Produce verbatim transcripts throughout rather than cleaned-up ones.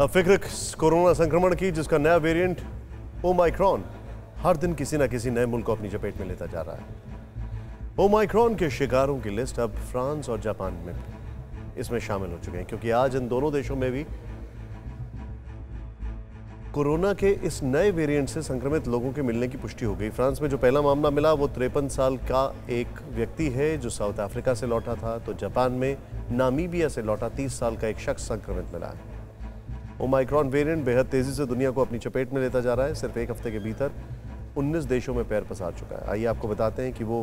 अब फिक्र कोरोना संक्रमण की, जिसका नया वेरिएंट ओमाइक्रॉन हर दिन किसी ना किसी नए मुल्क को अपनी चपेट में लेता जा रहा है। ओमाइक्रॉन के शिकारों की लिस्ट अब फ्रांस और जापान में इसमें शामिल हो चुके हैं, क्योंकि आज इन दोनों देशों में भी कोरोना के इस नए वेरिएंट से संक्रमित लोगों के मिलने की पुष्टि हो गई। फ्रांस में जो पहला मामला मिला वो तिरपन साल का एक व्यक्ति है जो साउथ अफ्रीका से लौटा था, तो जापान में नामीबिया से लौटा तीस साल का एक शख्स संक्रमित मिला है। ओमाइक्रॉन वेरिएंट बेहद तेजी से दुनिया को अपनी चपेट में लेता जा रहा है। सिर्फ एक हफ्ते के भीतर उन्नीस देशों में पैर पसार चुका है। आइए आपको बताते हैं कि वो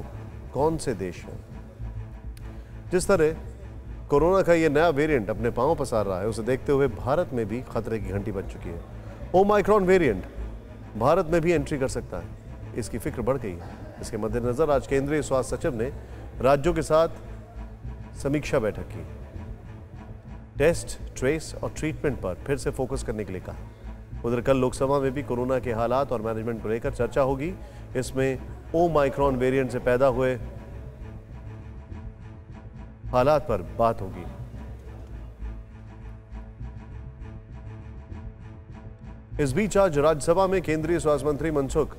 कौन से देश हैं। जिस तरह कोरोना का ये नया वेरिएंट अपने पांव पसार रहा है, उसे देखते हुए भारत में भी खतरे की घंटी बज चुकी है। ओमाइक्रॉन वेरिएंट भारत में भी एंट्री कर सकता है, इसकी फिक्र बढ़ गई है। इसके मद्देनजर आज केंद्रीय स्वास्थ्य सचिव ने राज्यों के साथ समीक्षा बैठक की, टेस्ट, ट्रेस और ट्रीटमेंट पर फिर से फोकस करने के लिए कहा। उधर कल लोकसभा में भी कोरोना के हालात और मैनेजमेंट को लेकर चर्चा होगी। इसमें ओमाइक्रॉन वेरिएंट से पैदा हुए हालात पर बात होगी। इस बीच आज राज्यसभा में केंद्रीय स्वास्थ्य मंत्री मनसुख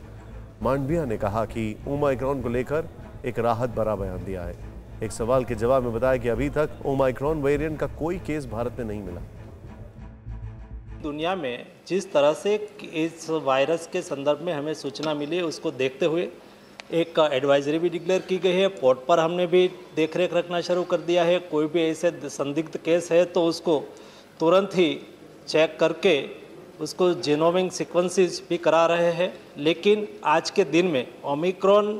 मांडविया ने कहा कि ओमाइक्रॉन को लेकर एक राहत भरा बयान दिया है। एक सवाल के जवाब में बताया कि अभी तक ओमाइक्रॉन वेरिएंट का कोई केस भारत में नहीं मिला। दुनिया में जिस तरह से इस वायरस के संदर्भ में हमें सूचना मिली, उसको देखते हुए एक एडवाइजरी भी डिक्लेयर की गई है। पोर्ट पर हमने भी देख रेख रखना शुरू कर दिया है। कोई भी ऐसे संदिग्ध केस है तो उसको तुरंत ही चेक करके उसको जीनोमिक सीक्वेंसेस भी करा रहे हैं। लेकिन आज के दिन में ओमिक्रॉन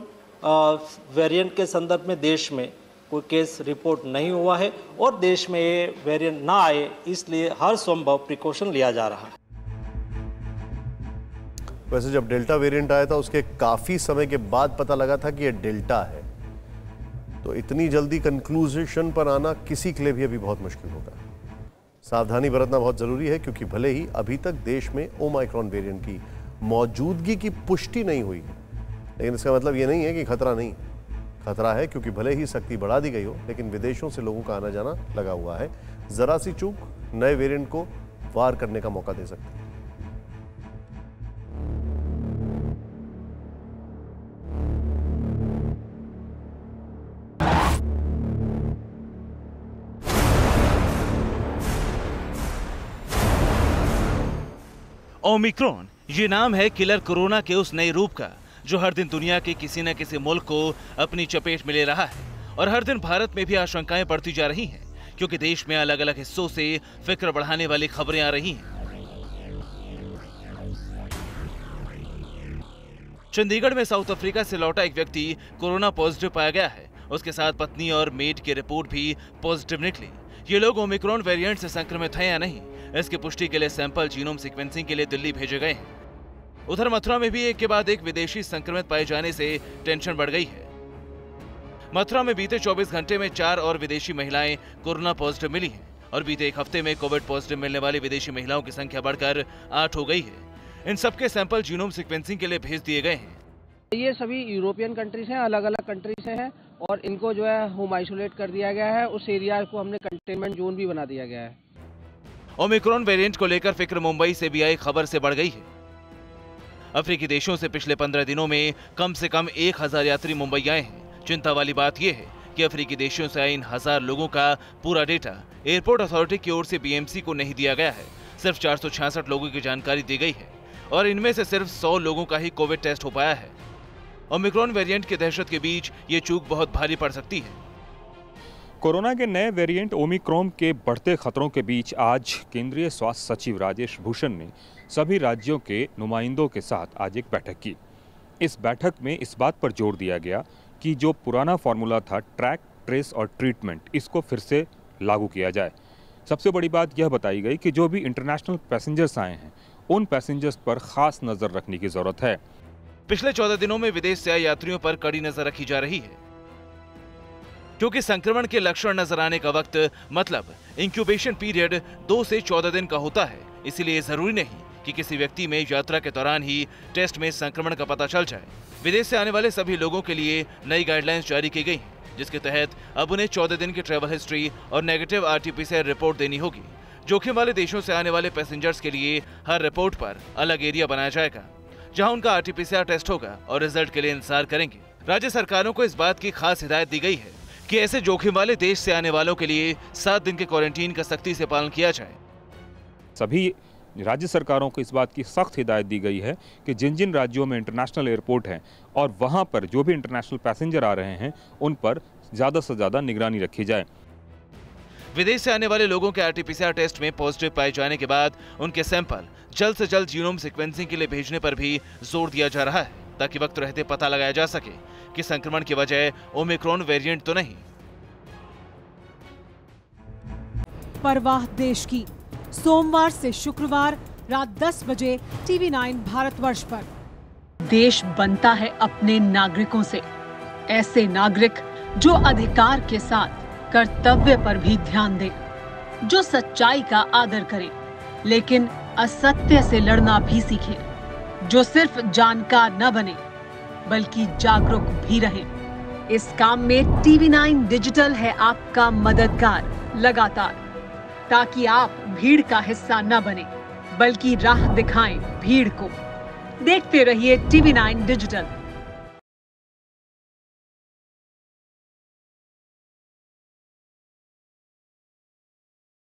वेरिएंट के संदर्भ में देश में कोई केस रिपोर्ट नहीं हुआ है और देश में ये वेरिएंट ना आए इसलिए हर संभव प्रिकॉशन लिया जा रहा है। वैसे जब डेल्टा वेरिएंट आया था उसके काफी समय के बाद पता लगा था कि ये डेल्टा है, तो इतनी जल्दी कंक्लूजन पर आना किसी के लिए भी अभी बहुत मुश्किल होगा। सावधानी बरतना बहुत जरूरी है, क्योंकि भले ही अभी तक देश में ओमाइक्रॉन वेरिएंट की मौजूदगी की पुष्टि नहीं हुई, लेकिन इसका मतलब ये नहीं है कि खतरा नहीं। खतरा है, क्योंकि भले ही सख्ती बढ़ा दी गई हो, लेकिन विदेशों से लोगों का आना जाना लगा हुआ है। जरा सी चूक नए वेरिएंट को वार करने का मौका दे सकती है। ओमिक्रॉन ये नाम है किलर कोरोना के उस नए रूप का, जो हर दिन दुनिया के किसी न किसी मुल्क को अपनी चपेट में ले रहा है। और हर दिन भारत में भी आशंकाएं बढ़ती जा रही हैं, क्योंकि देश में अलग अलग हिस्सों से फिक्र बढ़ाने वाली खबरें आ रही हैं। चंडीगढ़ में साउथ अफ्रीका से लौटा एक व्यक्ति कोरोना पॉजिटिव पाया गया है। उसके साथ पत्नी और मेड की रिपोर्ट भी पॉजिटिव निकली। ये लोग ओमिक्रॉन वेरिएंट से संक्रमित हैं या नहीं, इसकी पुष्टि के लिए सैंपल जीनोम सीक्वेंसिंग के लिए दिल्ली भेजे गए हैं। उधर मथुरा में भी एक के बाद एक विदेशी संक्रमित पाए जाने से टेंशन बढ़ गई है। मथुरा में बीते चौबीस घंटे में चार और विदेशी महिलाएं कोरोना पॉजिटिव मिली हैं और बीते एक हफ्ते में कोविड पॉजिटिव मिलने वाली विदेशी महिलाओं की संख्या बढ़कर आठ हो गई है। इन सबके सैंपल जीनोम सीक्वेंसिंग के लिए भेज दिए गए हैं। ये सभी यूरोपियन कंट्री से, अलग अलग कंट्री से हैं और इनको जो है होम आइसोलेट कर दिया गया है। उस एरिया को हमने कंटेनमेंट जोन भी बना दिया गया है। ओमिक्रॉन वेरिएंट को लेकर फिक्र मुंबई से भी आई खबर से बढ़ गई है। अफ्रीकी देशों से पिछले पंद्रह दिनों में कम से कम एक हजार यात्री मुंबई आए हैं। चिंता वाली बात यह है कि अफ्रीकी देशों से आए इन हजार लोगों का पूरा डेटा एयरपोर्ट अथॉरिटी की ओर से बीएमसी को नहीं दिया गया है। सिर्फ चार सौ छियासठ लोगों की जानकारी दी गई है और इनमें से सिर्फ सौ लोगों का ही कोविड टेस्ट हो पाया है। ओमिक्रॉन वेरिएंट की दहशत के बीच ये चूक बहुत भारी पड़ सकती है। कोरोना के नए वेरिएंट ओमिक्रॉन के बढ़ते खतरों के बीच आज केंद्रीय स्वास्थ्य सचिव राजेश भूषण ने सभी राज्यों के नुमाइंदों के साथ आज एक बैठक की। इस बैठक में इस बात पर जोर दिया गया कि जो पुराना फॉर्मूला था, ट्रैक, ट्रेस और ट्रीटमेंट, इसको फिर से लागू किया जाए। सबसे बड़ी बात यह बताई गई कि जो भी इंटरनेशनल पैसेंजर्स आए हैं उन पैसेंजर्स पर खास नज़र रखने की ज़रूरत है। पिछले चौदह दिनों में विदेश से आए यात्रियों पर कड़ी नज़र रखी जा रही है, क्योंकि संक्रमण के लक्षण नजर आने का वक्त, मतलब इंक्यूबेशन पीरियड, दो से चौदह दिन का होता है। इसीलिए जरूरी नहीं कि किसी व्यक्ति में यात्रा के दौरान ही टेस्ट में संक्रमण का पता चल जाए। विदेश से आने वाले सभी लोगों के लिए नई गाइडलाइंस जारी की गई, जिसके तहत अब उन्हें चौदह दिन की ट्रैवल हिस्ट्री और negative R T P C R report देनी होगी, जोखिम वाले देशों से आने वाले पैसेंजर्स के लिए हर रिपोर्ट पर अलग एरिया बनाया जाएगा जहां उनका R T P C R test होगा और रिजल्ट के लिए इंतजार करेंगे। राज्य सरकारों को इस बात की खास हिदायत दी गई है कि ऐसे जोखिम वाले देश से आने वालों के लिए सात दिन के क्वारंटीन का सख्ती से पालन किया जाए। सभी राज्य सरकारों को इस बात की सख्त हिदायत दी गई है कि जिन जिन राज्यों में इंटरनेशनल एयरपोर्ट हैं और वहां पर जो भी इंटरनेशनल पैसेंजर आ रहे हैं उन पर ज़्यादा से ज़्यादा निगरानी रखी जाए। विदेश से आने वाले लोगों के R T P C R test में पॉजिटिव पाए जाने के बाद उनके सैंपल जल्द से जल्द जीनोम सिक्वेंसिंग के लिए भेजने पर भी जोर दिया जा रहा है ताकि वक्त रहते पता लगाया जा सके कि संक्रमण की वजह ओमिक्रॉन वेरिएंट तो नहीं। परवाह देश की, सोमवार से शुक्रवार रात दस बजे टी वी नाइन भारतवर्ष पर। देश बनता है अपने नागरिकों से, ऐसे नागरिक जो अधिकार के साथ कर्तव्य पर भी ध्यान दे, जो सच्चाई का आदर करे लेकिन असत्य से लड़ना भी सीखे, जो सिर्फ जानकार न बने बल्कि जागरूक भी रहे। इस काम में टी वी नाइन डिजिटल है आपका मददगार लगातार, ताकि आप भीड़ का हिस्सा न बने बल्कि राह दिखाएं भीड़ को। देखते रहिए टी वी नाइन डिजिटल।